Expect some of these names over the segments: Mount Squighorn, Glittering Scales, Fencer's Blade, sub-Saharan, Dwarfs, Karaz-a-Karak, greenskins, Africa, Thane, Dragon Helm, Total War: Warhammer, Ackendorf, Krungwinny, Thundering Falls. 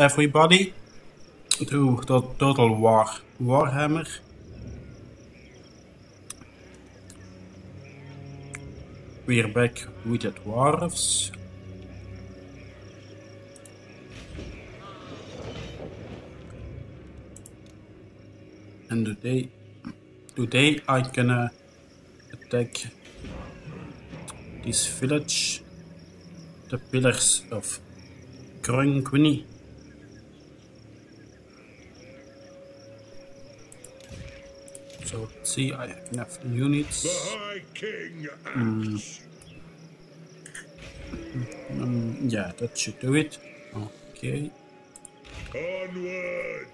everybody to Total War Warhammer. We're back with the dwarves. And today I can attack this village, the pillars of Krungwinny. So let's see, I have enough units. Yeah, that should do it. Okay. Onward.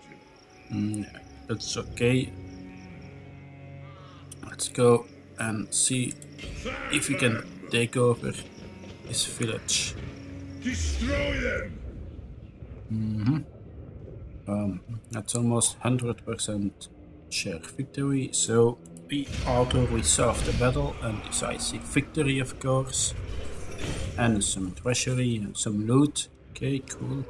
Yeah. That's okay. Let's go and see if we can take over this village. Destroy them. That's almost 100% share victory, so we auto resolve the battle and decisive victory, of course, and some treasury and some loot. Okay, cool.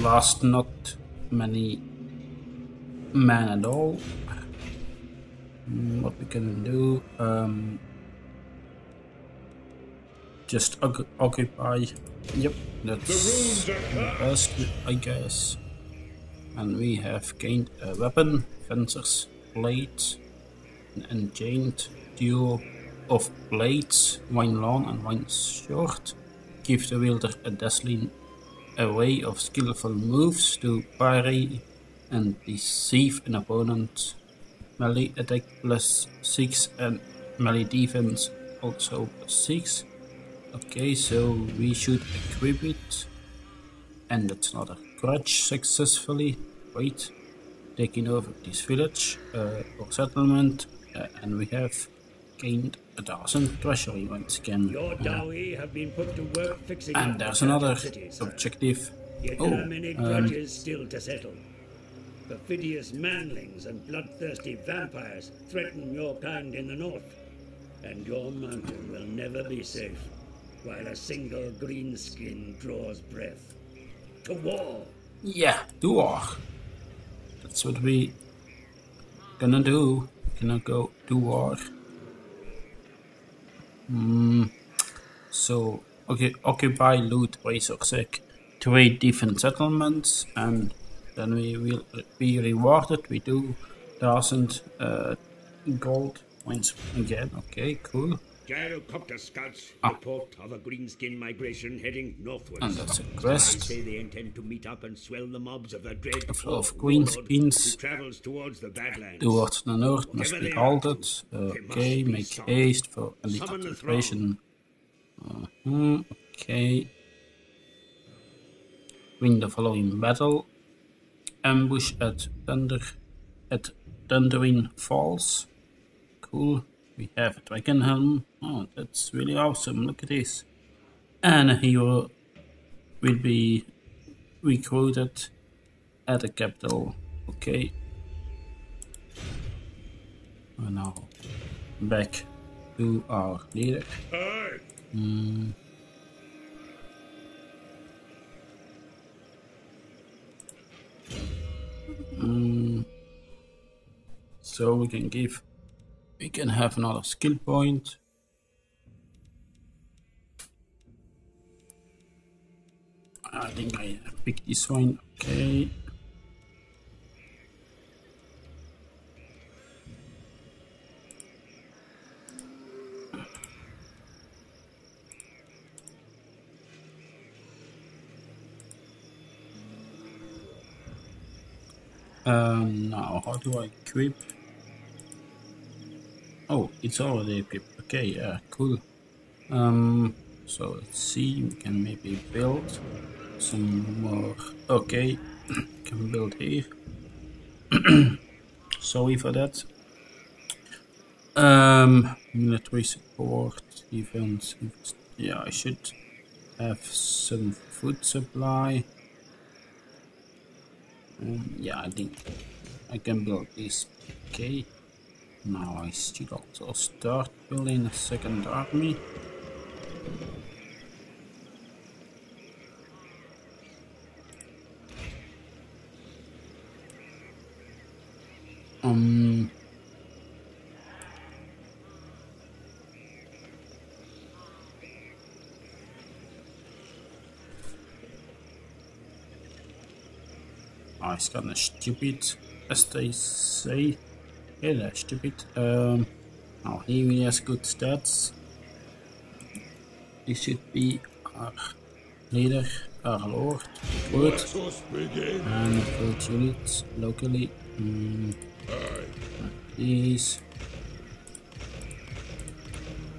Last not many men at all. What we can do, just occupy. Yep, that's the best, I guess. And we have gained a weapon, Fencer's Blade, an enchained duo of blades, one long and one short. Give the wielder a dazzling array of skillful moves to parry and deceive an opponent. Melee attack +6 and melee defense also +6. Okay, so we should equip it. And that's not a grudge successfully. Wait, taking over this village or settlement, and we have gained 1,000 treasury once again. Your dowry have been put to work fixing and there's another cities, objective. Yet there are many grudges still to settle. Perfidious manlings and bloodthirsty vampires threaten your kind in the north, and your mountain will never be safe while a single greenskin draws breath. To war! Yeah, to war. That's what we gonna do. Gonna go to war. So, okay, occupy, loot, Razorsack, trade different settlements, and then we will be rewarded. We do 1,000 gold once again. Okay, cool. Gyrocopter scouts report of a greenskin migration heading northwards. And that's a quest. They say they intend to meet up and swell the mobs of their dread flow of greenskins travels towards the badlands. Towards the north must be halted. Okay, make haste for elite concentration. Okay. Win the following battle. Ambush at Thundering Falls. Cool. We have a Dragon Helm. Oh, that's really awesome. Look at this. And a hero will be recruited at the capital. Okay. And now back to our leader. So we can give. We can have another skill point. I think I picked this one. Okay. Now how do I equip? Oh, it's already equipped. Okay, yeah, cool. So let's see, we can maybe build some more. Okay, can build here. Sorry for that. Military support, defense. Yeah, I should have some food supply. Yeah, I think I can build this. Okay. Now I should also start building a second army. It's kind of stupid, as they say. Hey there, stupid. Oh, he really has good stats. He should be our leader, our lord, good. And build units locally. Please.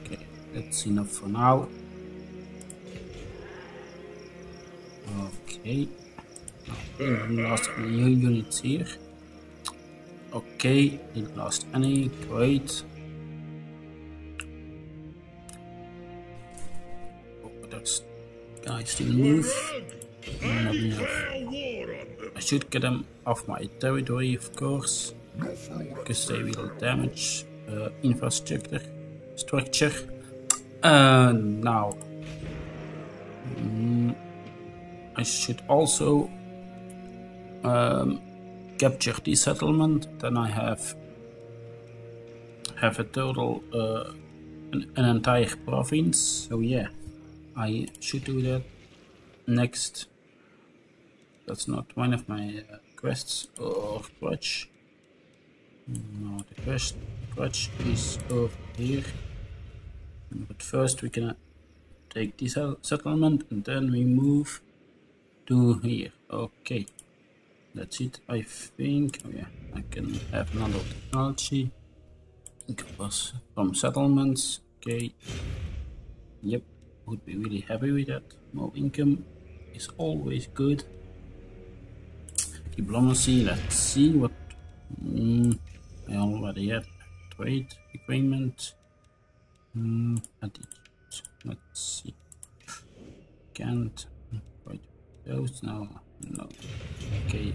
Okay, that's enough for now. Okay. We lost new units here. Okay, didn't lost any. Great. Oh, those guys didn't move. I should get them off my territory, of course, because they will damage infrastructure. Now, I should also capture this settlement, then I have a total an entire province. So yeah, I should do that next. That's not one of my quests or grudge. No, the grudge is over here. But first we can take this settlement and then we move to here. Okay. That's it, I think. Oh yeah, I can have another technology. From settlements, okay. Yep, would be really happy with that. More income is always good. Diplomacy, let's see what... I already had trade agreement. Let's see. Can't quite those now. No. Okay.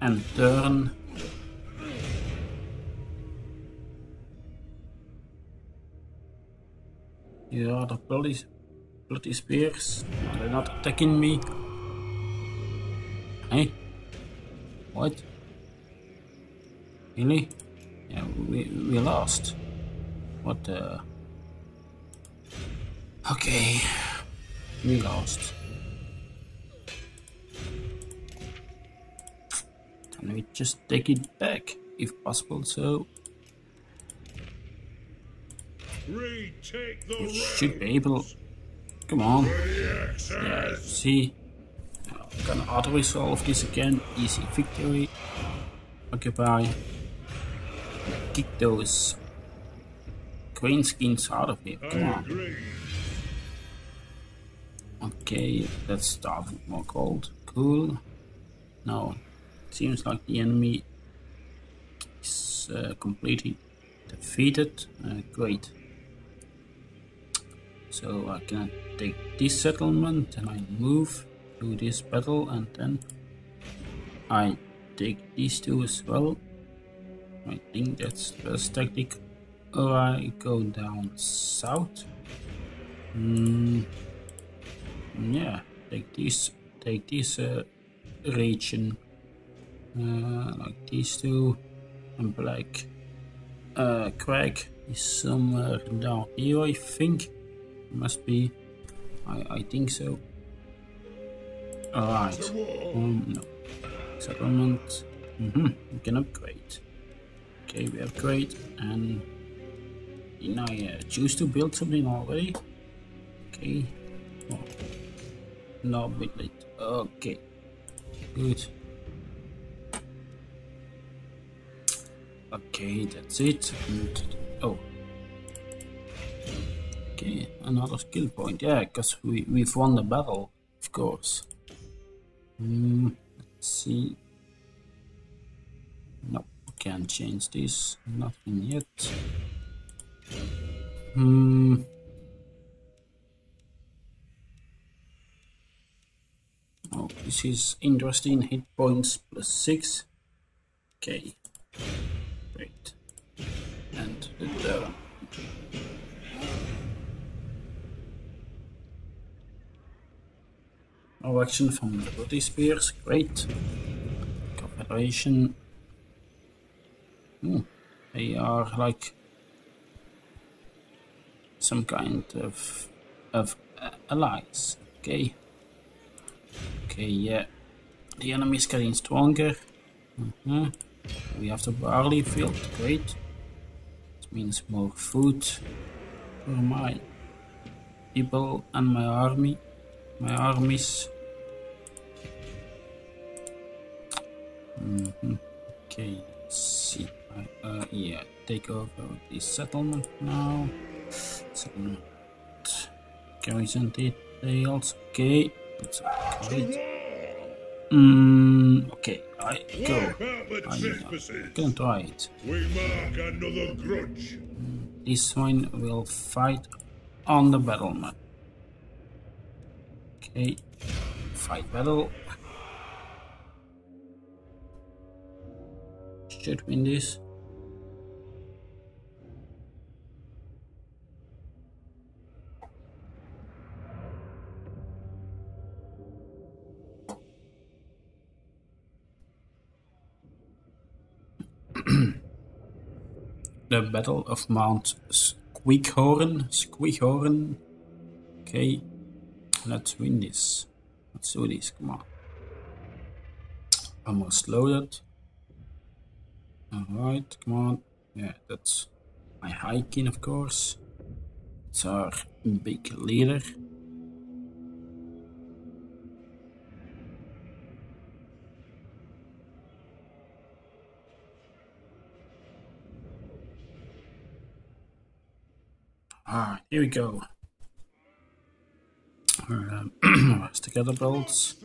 And turn. Here are the bloody spears. No, they're not attacking me. Hey? What? Really? Yeah, we lost. What the... Okay. We lost. Let me just take it back, if possible, so... You should be able... Come on. Yeah, see? I'm gonna auto-resolve this again. Easy victory. Occupy. Kick those... green skins out of here. Come on. Okay, let's start with more gold. Cool. Now... Seems like the enemy is completely defeated. Great. So I can take this settlement and I move to this battle and then I take these two as well. I think that's the first tactic. Or I go down south. Yeah, take this region. Like these two, and black crack is somewhere down here, I think. Must be. I think so. Alright. No. Settlement. We can upgrade. Okay, we upgrade and didn't I choose to build something already? Okay. Oh. No, build it. Okay. Good. Okay, that's it. And, oh. Okay, another skill point. Yeah, because we've won the battle, of course. Let's see. Nope, we can't change this. Nothing yet. Oh, this is interesting. Hit points +6. Okay. Great. And the turn. No action from the bloody spears, great. Confederation. They are like some kind of allies. Okay. Okay, yeah. The enemy is getting stronger. We have the barley field. Great. It means more food for my people and my army. My armies. Okay, let's see. Yeah, take over the settlement now. Settlement. Garrison details. Okay, that's great. Okay, I go. I can try it. We mark another grudge. This one will fight on the battle map. Okay, fight battle. Should win this. The Battle of Mount Squighorn. Okay, let's win this. Let's do this. Come on. Almost loaded. Alright, come on. Yeah, that's my hiking, of course. It's our big leader. Ah, here we go. Together bolts.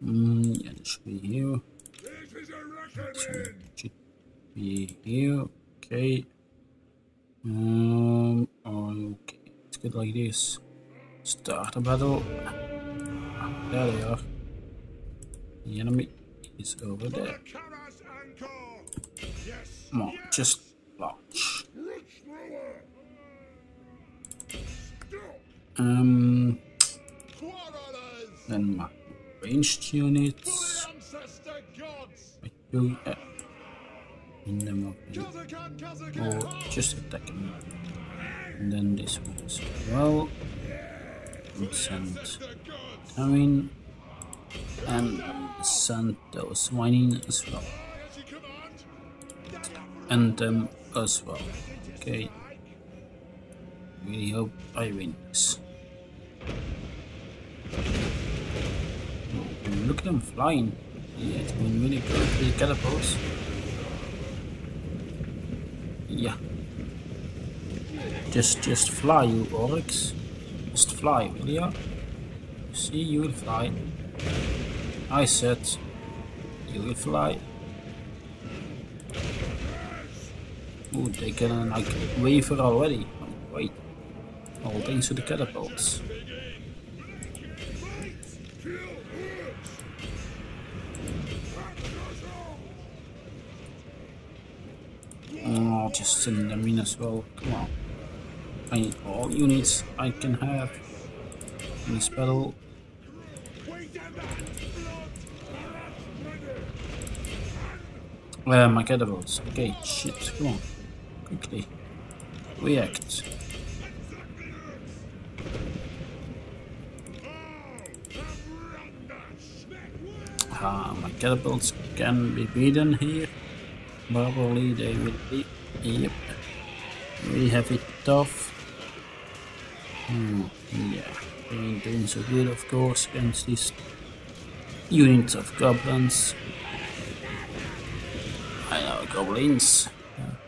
Yeah, it should be here. Okay. Okay, it's good like this. Start a battle. There they are. The enemy is over there. Come on, just launch. Then my ranged units. Or just attack them. And then this one as well. And send Thane. And send those whining as well. And them as well. Okay. Really hope I win this. Oh, look at them flying. Yeah, it's been really good with the catapults. Yeah. Just fly, you oryx. Just fly, will ya? See, you will fly. I said, you will fly. Ooh, they can like waver already. Oh, wait. All thanks to the catapults. I'll just send them in as well. Come on. I need all units I can have in this battle. Where are my catapults? Okay, shit. Come on. Quickly. React. My catapults can be beaten here. Probably they will be. Yep. We have it tough. Yeah. We ain't doing so good, of course, against these units of goblins. I know, goblins.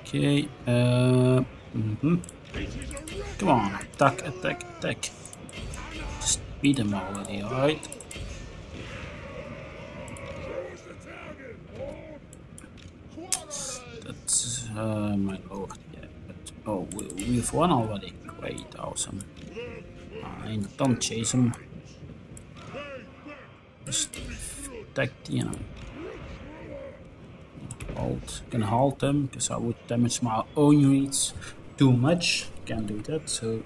Okay. Come on. Attack, attack, attack. Just beat them already, alright? My lord, yeah, but oh, we've won already. Great, awesome. Don't chase him. Just attack the enemy. Halt, can halt them because I would damage my own units too much. Can't do that, so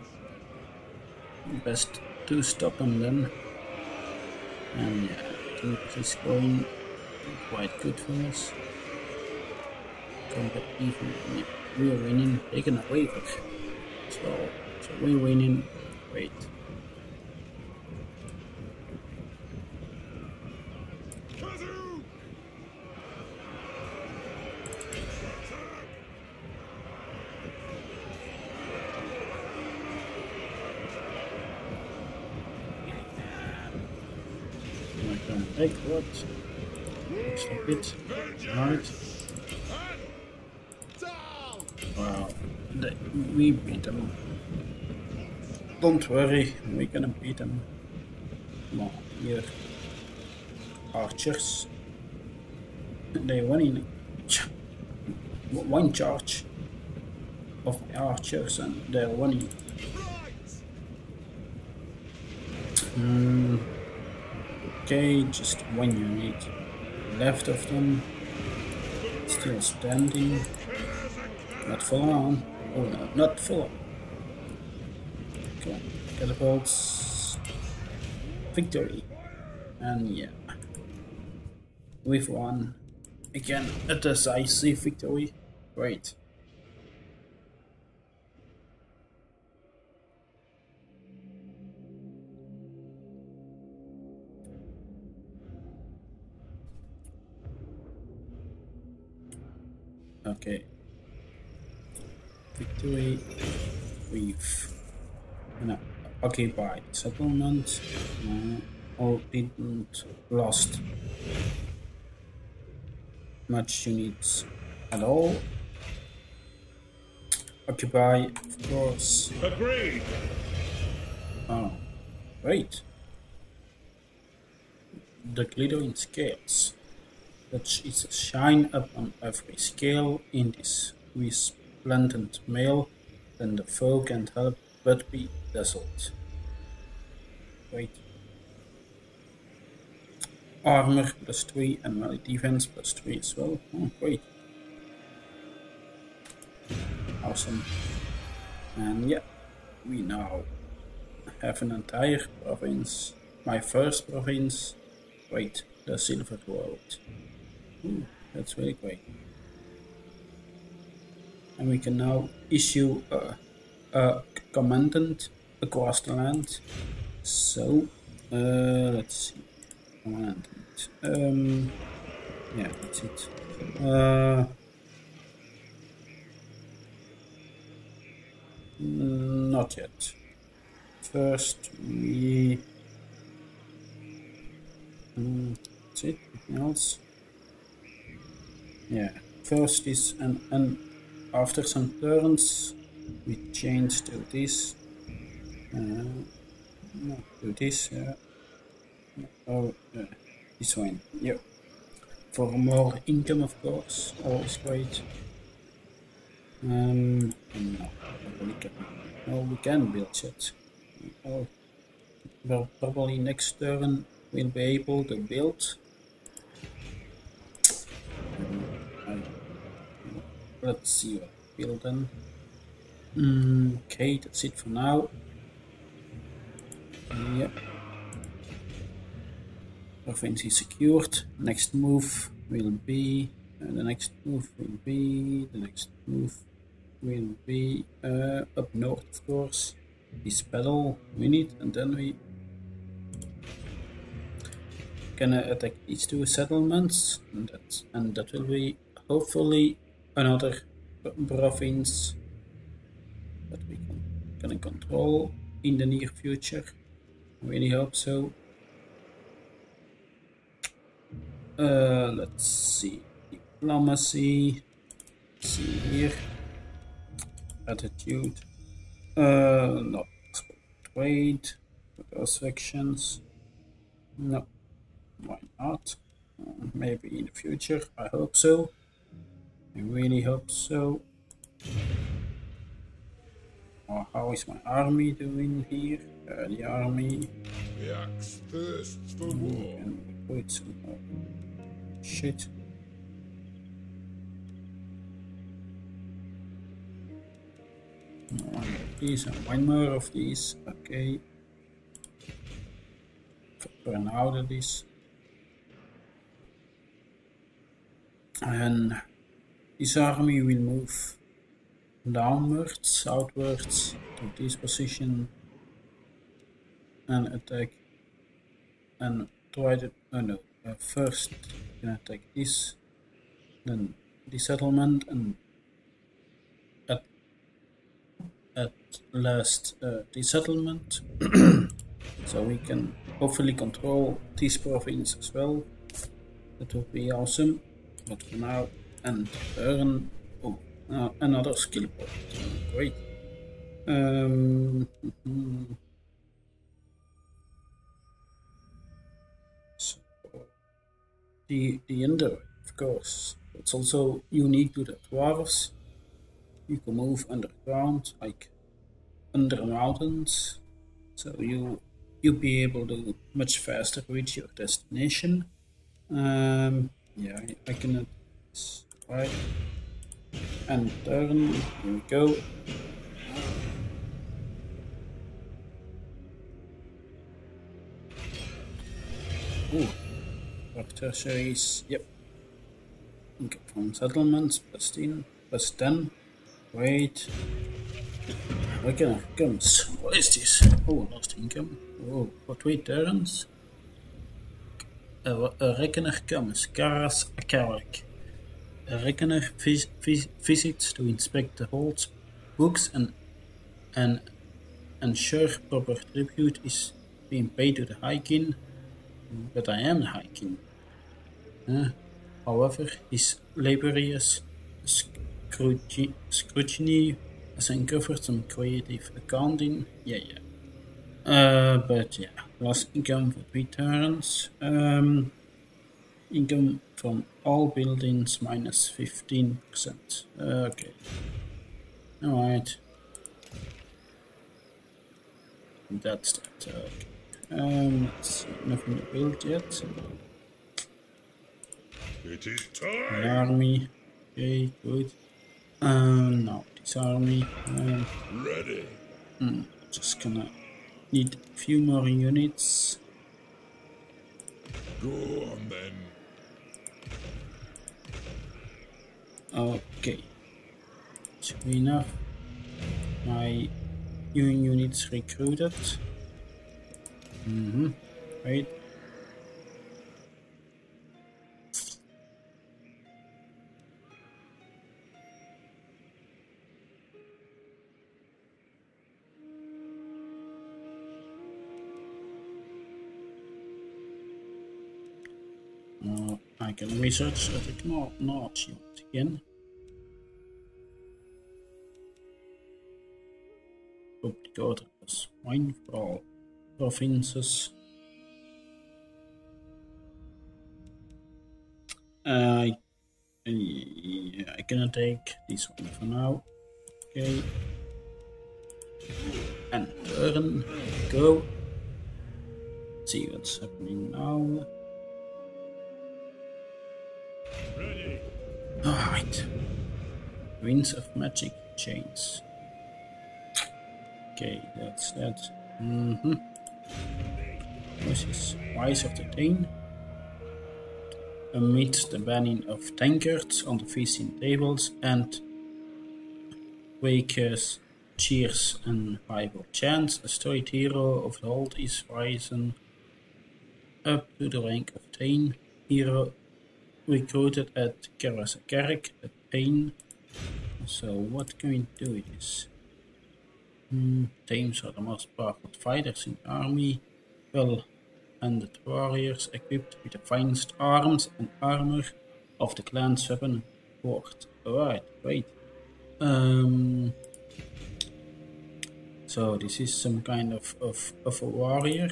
best to stop them then. And yeah, keep this going. Quite good for us. from the people we are winning taken away from him. So we're winning. Wait. What? Stop it. Alright. Wow. We beat them. Don't worry, we're gonna beat them. Come on, here. Archers. They won in one charge of archers and they're winning. Okay, just one unit left of them, still standing, not for long, oh no, not for long. Okay, catapults, victory, and yeah, we've won, again, a decisive victory, great. Okay, victory, we've occupied settlement, or didn't lost much units at all. Occupy, of course. Agreed. Oh, great. The Glittering Scales. That is shine upon every scale in this resplendent mail, then the foe can't help but be dazzled. Wait. Armor plus 3 and melee defense plus 3 as well. Oh, great. Awesome. And yeah, we now have an entire province. My first province. Wait, the Silver World. Ooh, that's really great. And we can now issue a commandant across the land. So, let's see. Commandant. Yeah, that's it. Not yet. First, we. That's it. Nothing else. Yeah, first is and after some turns we change to this, no, to this, oh, this one, yeah, for more income of course, always great, no, we can build it, oh, well, probably next turn we'll be able to build. Let's see what I build then. Okay, that's it for now. Yep. Province is secured. Next move will be. The next move will be up north, of course. This battle we need, and then we gonna attack these two settlements, and that will be hopefully. Another province that we can control in the near future. I really hope so. Let's see. Diplomacy. Let's see here. Attitude. No. Trade. Those sections. No. Why not? Maybe in the future. I hope so. I really hope so. Oh, how is my army doing here? The army. The axe thirsts for war. And put some shit. One of these and one more of these. Okay. Burn out of this. And. His army will move downwards, southwards to this position and attack and try to, first you can attack this, then the settlement, and at last the settlement. So we can hopefully control this province as well. That would be awesome. But for now, and earn another skill point. Great. So the Ender, of course. It's also unique to the dwarves. You can move underground, like under mountains, so you'll be able to much faster reach your destination. Yeah, I cannot. Right, and turn. Here we go. Ooh, tertiaries. Yep. Okay, from settlements +10. Wait. What kind of comes? What is this? Oh, lost income. Oh, for 3 turns. A reckoner comes. Karaz-a-Karak. A reckoner visits to inspect the holds, books, and ensure proper tribute is being paid to the High King. But I am the High King. However, his laborious scrutiny has uncovered some creative accounting. But yeah, lost income for 3 turns. Income from all buildings -15%. Okay. Alright. That's that. Okay. Let's see. Nothing to build yet. It is time. An army. Okay, good. No, this army. Ready. Just gonna need a few more units. Go on then. Okay, should be enough. My new units recruited. Right. I can research a bit more knowledge again. Public order is fine for all provinces. I cannot take this one for now. Okay. And turn. Go. Let's see what's happening now. Alright. Winds of Magic Chains. Okay, that's that. This is Rise of the Thane. Amidst the banning of tankards on the feasting tables and wakers, cheers and Bible chants, a storied hero of the old is risen up to the rank of Thane hero. Recruited at Karaz-a-Karak at Thane. So what can we do with this? Thanes are the most powerful fighters in the army, well-handed warriors equipped with the finest arms and armor of the clan's weapon board. Alright, wait. So this is some kind of a warrior.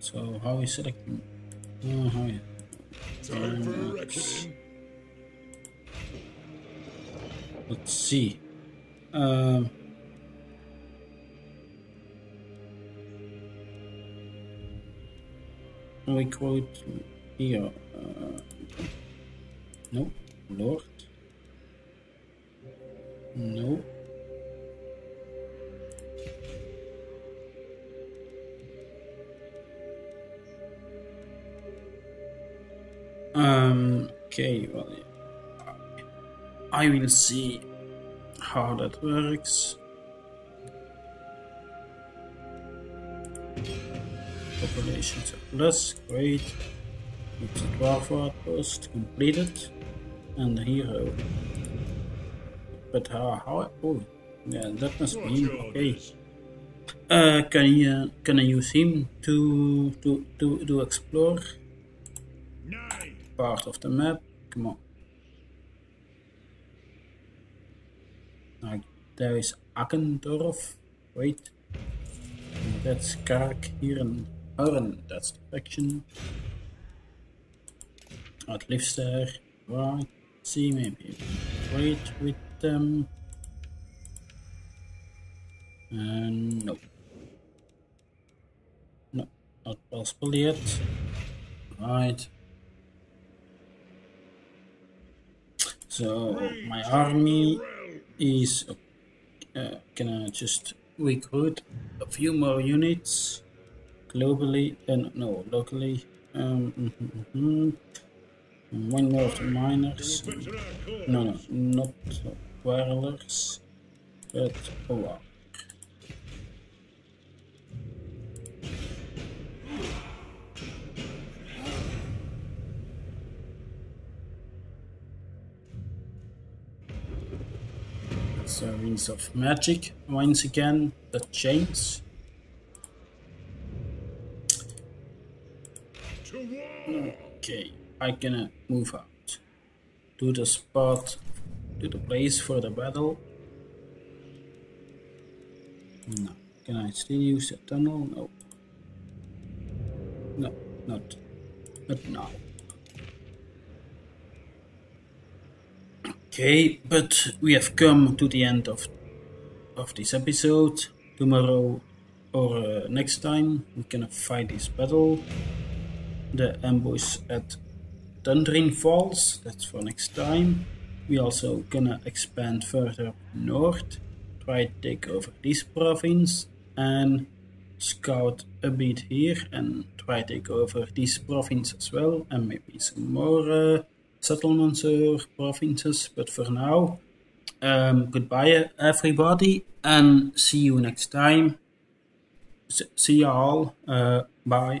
So how is selecting? Let's see. We quote here. No, Lord. No. Okay, well, I will see how that works. Populations are plus, great. It's a dwarf outpost completed. And the hero. But how oh yeah, that must be him, okay. Can I use him to explore part of the map? Come on. There is Ackendorf. Wait. That's Karak here and Arn. That's the faction. It lives there. Right. See, maybe wait with them. No. No, not possible yet. Right. So my army is gonna just recruit a few more units globally and no, locally. One more of the miners. No, no, not wireless, but oh wow. So rings of magic once again. The chains. Okay, I gonna move out to the spot, to the place for the battle. No, can I still use the tunnel? No, no, not now. Okay, but we have come to the end of this episode. Tomorrow or next time we're gonna fight this battle, the ambush at Thundering Falls. That's for next time. We also gonna expand further north, try to take over this province and scout a bit here and try to take over this province as well, and maybe some more settlements or provinces. But for now, goodbye everybody and see you next time. See you all. Bye.